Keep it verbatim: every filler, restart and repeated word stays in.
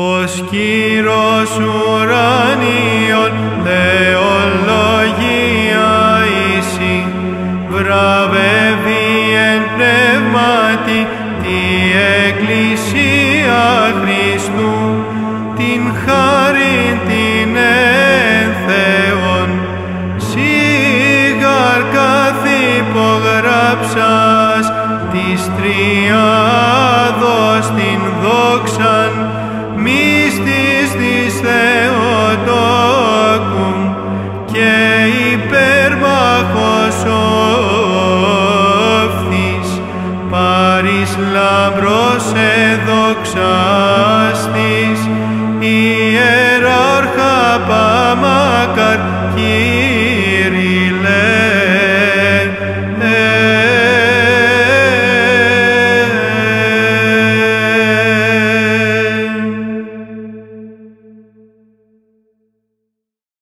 Ως Κύρος ουρανίων θεολογία ისი, βραβεύει εν πνεύματι τη Εκκλησία Χριστού, την χάριν την εν Θεόν, σίγαρ καθ' υπογράψας της Τριάδος την δόξαν, μυστίς της Θεοτόκου και υπέρμαχος όφθης, παρίς λαμπρός εδόξα.